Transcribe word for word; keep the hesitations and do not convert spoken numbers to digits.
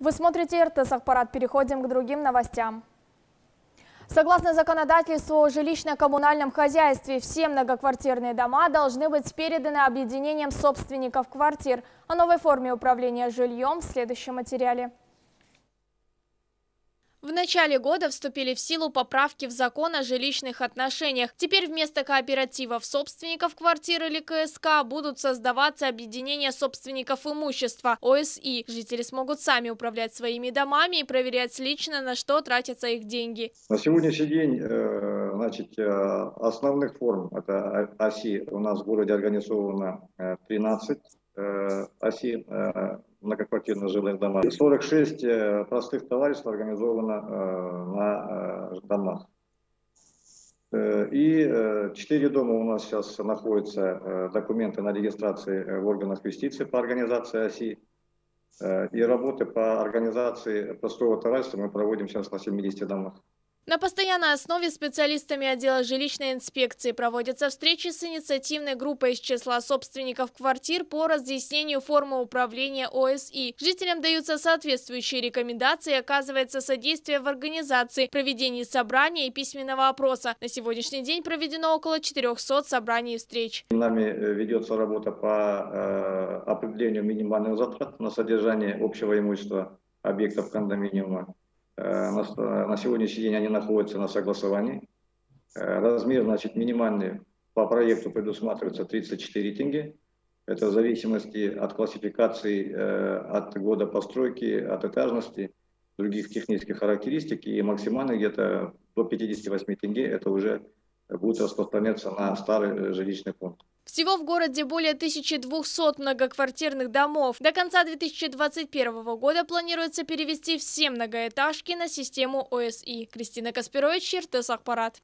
Вы смотрите РТС-аппарат. Переходим к другим новостям. Согласно законодательству о жилищно-коммунальном хозяйстве, все многоквартирные дома должны быть переданы объединениям собственников квартир. О новой форме управления жильем в следующем материале. В начале года вступили в силу поправки в закон о жилищных отношениях. Теперь вместо кооперативов собственников квартир или КСК будут создаваться объединения собственников имущества (ОСИ). Жители смогут сами управлять своими домами и проверять лично, на что тратятся их деньги. На сегодняшний день значит, основных форм это ОСИ у нас в городе организовано тринадцать. ОСИ многоквартирных жилых домах. сорок шесть простых товариществ организовано на домах. И четыре дома у нас сейчас находятся документы на регистрации в органах юстиции по организации ОСИ. И работы по организации простого товарищества мы проводим сейчас на семидесяти домах. На постоянной основе специалистами отдела жилищной инспекции проводятся встречи с инициативной группой из числа собственников квартир по разъяснению формы управления ОСИ. Жителям даются соответствующие рекомендации, оказывается содействие в организации, проведении собрания и письменного опроса. На сегодняшний день проведено около четырёхсот собраний и встреч. Нами ведется работа по определению минимальных затрат на содержание общего имущества объектов кондоминиума. На сегодняшний день они находятся на согласовании. Размер, значит, минимальный по проекту предусматривается тридцать четыре тенге. Это в зависимости от классификации, от года постройки, от этажности, других технических характеристик. И максимально где-то до пятидесяти восьми тенге это уже будет распространяться на старый жилищный фонд. Всего в городе более тысячи двухсот многоквартирных домов. До конца две тысячи двадцать первого года планируется перевести все многоэтажки на систему ОСИ. Кристина Касперович, РТС-аппарат.